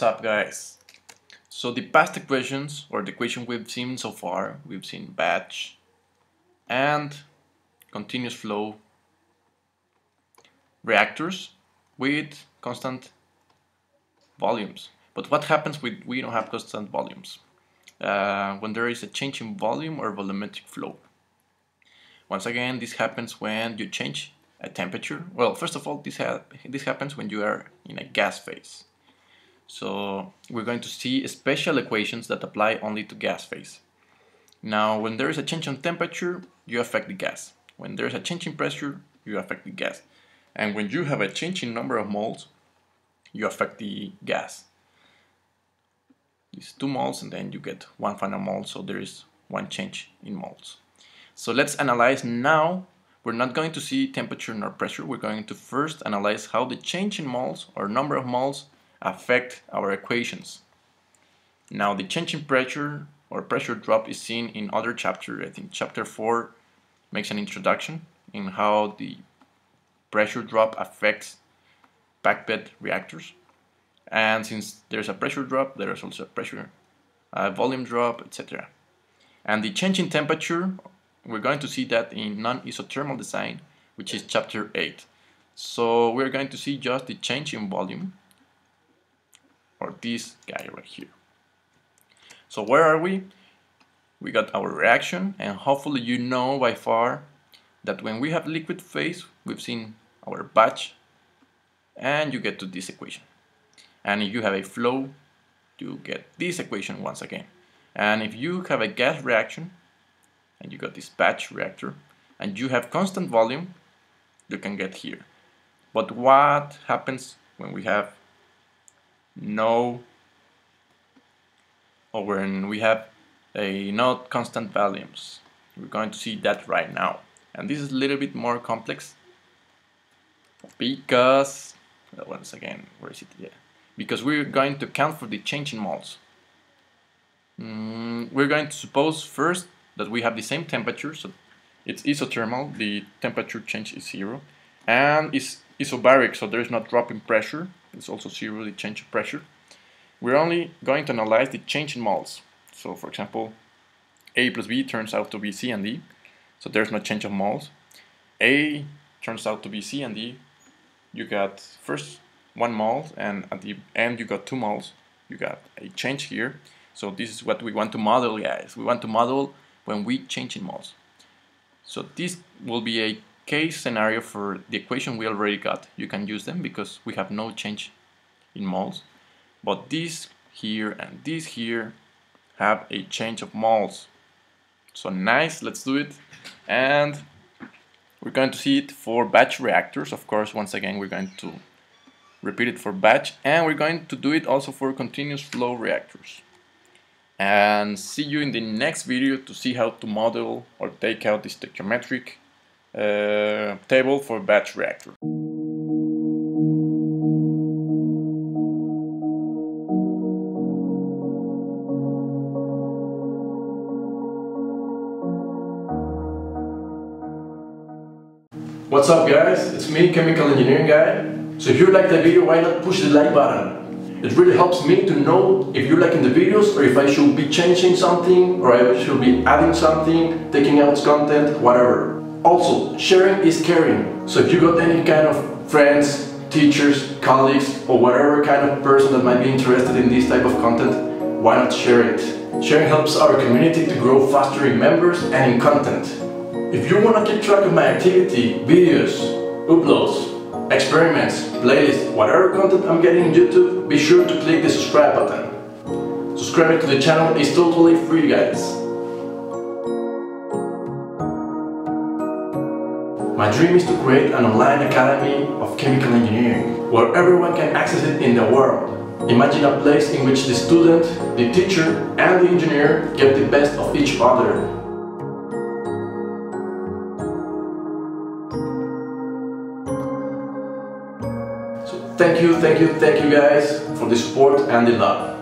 What's up, guys? So the past equations, or the equation we've seen so far, we've seen batch and continuous flow reactors with constant volumes. But what happens when we don't have constant volumes? When there is a change in volume or volumetric flow. Once again, this happens when you change a temperature. Well, first of all, this happens when you are in a gas phase. So we're going to see special equations that apply only to gas phase. Now, when there is a change in temperature, you affect the gas. When there is a change in pressure, you affect the gas. And when you have a change in number of moles, you affect the gas. It's 2 moles, and then you get 1 final mole, so there is 1 change in moles. So let's analyze now. We're not going to see temperature nor pressure. We're going to first analyze how the change in moles or number of moles affect our equations. Now, the change in pressure or pressure drop is seen in other chapter. I think chapter 4 makes an introduction in how the pressure drop affects packed bed reactors. And since there's a pressure drop, there's also a pressure volume drop, etc. And the change in temperature, we're going to see that in non-isothermal design, which is chapter 8. So we're going to see just the change in volume, or this guy right here. So where are we? We got our reaction, and hopefully you know by far that when we have liquid phase, we've seen our batch, and you get to this equation. And if you have a flow, you get this equation once again. And if you have a gas reaction, and you got this batch reactor, and you have constant volume, you can get here. But what happens when we have no, or when we have a not constant volumes? We're going to see that right now. And this is a little bit more complex because, once again, where is it? Yeah, because we're going to account for the change in moles. We're going to suppose first that we have the same temperature, so it's isothermal, the temperature change is 0, and it's isobaric, so there is no drop in pressure, it's also 0, the change of pressure. We're only going to analyze the change in moles. So for example, A plus B turns out to be C and D, so there's no change of moles. A turns out to be C and D, you got first 1 mole, and at the end you got 2 moles, you got a change here. So this is what we want to model, guys. We want to model when we change in moles. So this will be a case scenario for the equation we already got. You can use them because we have no change in moles. But this here and this here have a change of moles. So nice, let's do it. And we're going to see it for batch reactors. Of course, once again, we're going to repeat it for batch. And we're going to do it also for continuous flow reactors. And see you in the next video to see how to model or take out the stoichiometric table for batch reactor. What's up, guys? It's me, Chemical Engineering Guy. So if you like the video, why not push the like button? It really helps me to know if you're liking the videos, or if I should be changing something, or I should be adding something, taking out content, whatever. Also, sharing is caring. So if you got any kind of friends, teachers, colleagues, or whatever kind of person that might be interested in this type of content, why not share it? Sharing helps our community to grow faster in members and in content. If you want to keep track of my activity, videos, uploads, experiments, playlists, whatever content I'm getting on YouTube, be sure to click the subscribe button. Subscribing to the channel is totally free, guys. My dream is to create an online academy of chemical engineering, where everyone can access it in the world. Imagine a place in which the student, the teacher, and the engineer get the best of each other. Thank you guys for the support and the love.